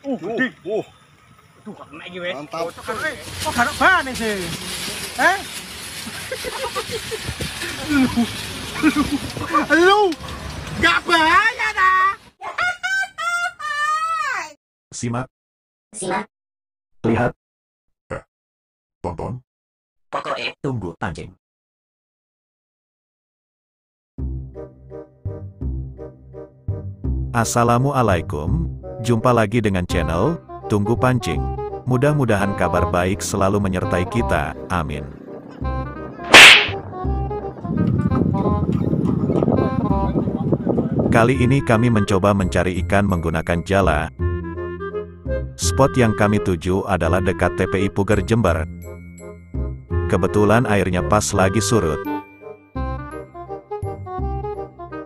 Gede. Aduh, kok kena iki wis. Kok gak bane sih? Eh? Halo. Gak bahaya dah. Simak. Lihat. Tonton. Pokoknya tunggu pancing. Assalamualaikum, jumpa lagi dengan channel Tunggu Pancing. Mudah-mudahan kabar baik selalu menyertai kita, amin. Kali ini kami mencoba mencari ikan menggunakan jala. Spot yang kami tuju adalah dekat TPI Puger Jember. Kebetulan airnya pas lagi surut.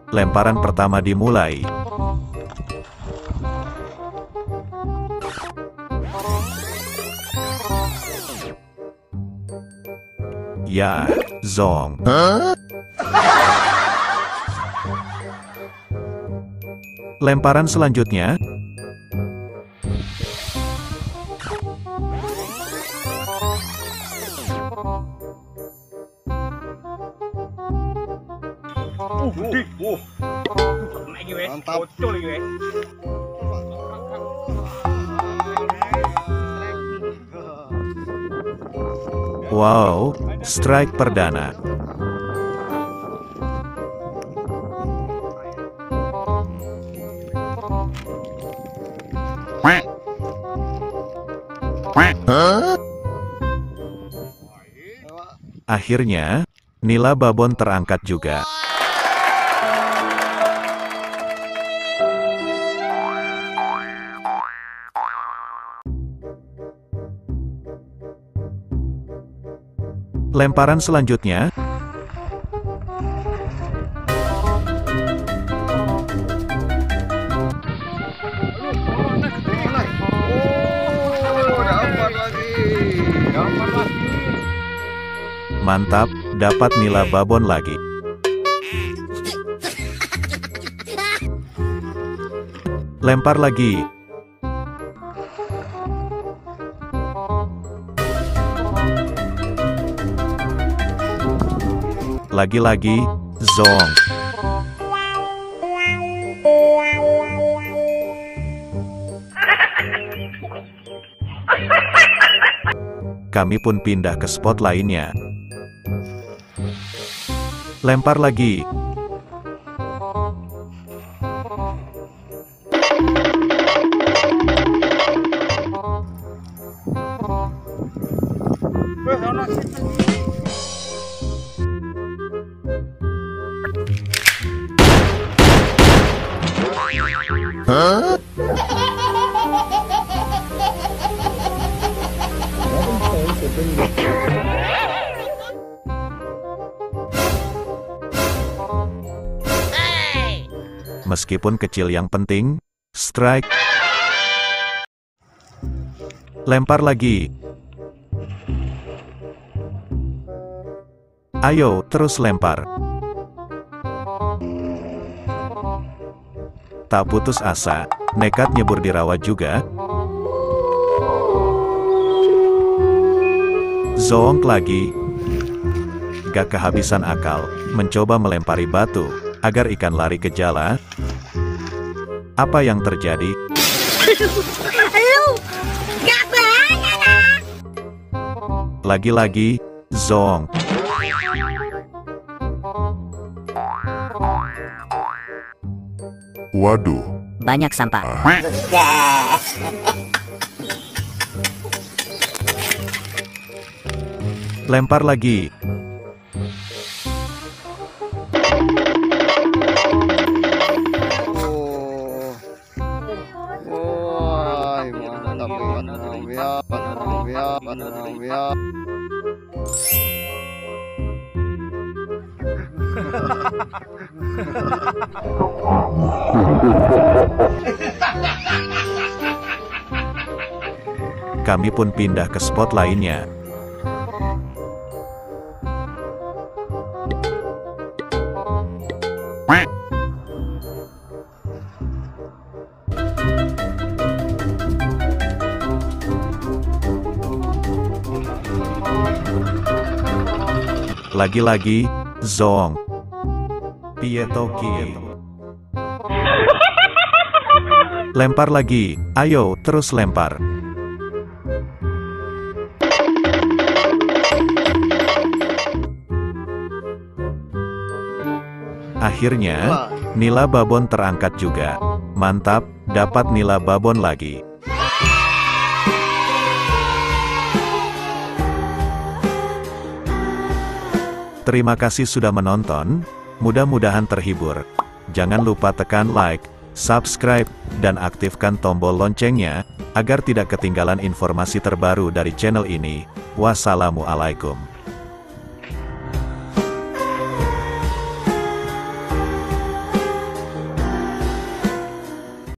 Lemparan pertama dimulai. Ya, zong. Lemparan selanjutnya. Mantap. Wow, strike perdana. Akhirnya, Nila Babon terangkat juga. Lemparan selanjutnya. Mantap, dapat Nila Babon lagi. Lempar lagi. Lagi-lagi, zong. Kami pun pindah ke spot lainnya. Lempar lagi. Meskipun kecil yang penting, strike. Lempar lagi. Ayo, terus lempar. Tak putus asa, nekat nyebur di rawa juga. Zong lagi. Gak kehabisan akal, mencoba melempari batu agar ikan lari ke jala. Apa yang terjadi? Lagi-lagi, zong. Waduh, banyak sampah. Lempar lagi. Kami pun pindah ke spot lainnya. Lagi-lagi, zong. Pietoki. Lempar lagi, ayo, terus lempar. Akhirnya, Nila Babon terangkat juga. Mantap, dapat Nila Babon lagi. Terima kasih sudah menonton, mudah-mudahan terhibur. Jangan lupa tekan like, subscribe, dan aktifkan tombol loncengnya, agar tidak ketinggalan informasi terbaru dari channel ini. Wassalamualaikum.